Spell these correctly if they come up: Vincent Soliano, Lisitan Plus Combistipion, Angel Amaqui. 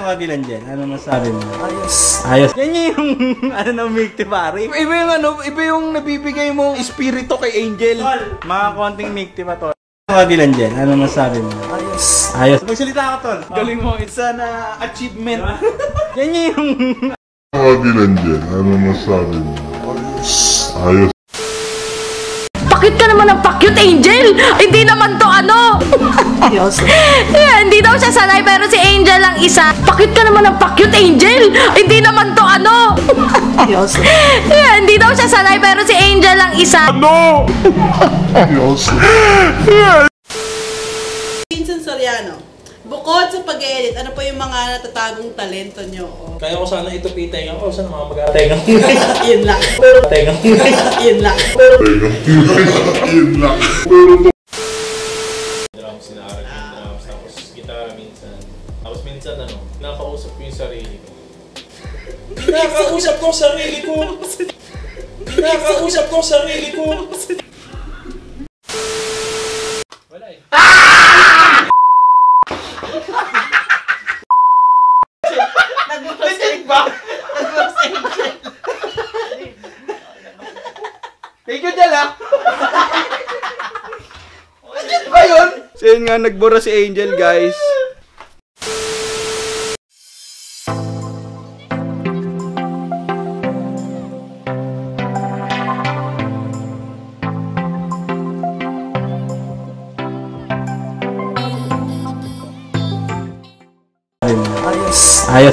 Kagilan dyan, ano masabi mo? Ayos. Ayos. Yan yung, ano na Mikti pare. Iba yung ano, iba yung nabibigay mong espirito kay Angel. Tol, mga konting Mikti pa tol. Kagilan dyan, ano masabi mo? Ayos. Ayos. Magsalita ka tol. Galing mo, it's an achievement. Yan yung. Kagilan dyan, ano masabi mo? Ayos. Ayos. Pakit ka naman ng pakyut Angel! Hindi naman to ano! Yeah, hindi daw siya sanay pero si Angel lang isa. Pakit ka naman ng pakyut Angel! Hindi naman to ano! Yeah, hindi daw siya sanay pero si Angel lang isa. Ano? Yeah. Vincent Soliano, bukod sa pag-edit, ano pa yung mga natatagong talento nyo? Oh. Kaya ko sana itupi tengang ko, sana mga mag-atengang kulay. Yun lang. Pero tengang kulay. Yun lang. Pero tengang kulay. Yun lang. Pero drums, sinaaral ko yung drums, tapos gitara minsan. Tapos minsan ano, pinakausap ko yung sarili ko. Pinakausap ko sarili ko! Pinakausap ko sarili ko! Wala eh. Thank you, Jala! Legit ba yun? So yun nga, nagbura si Angel, guys.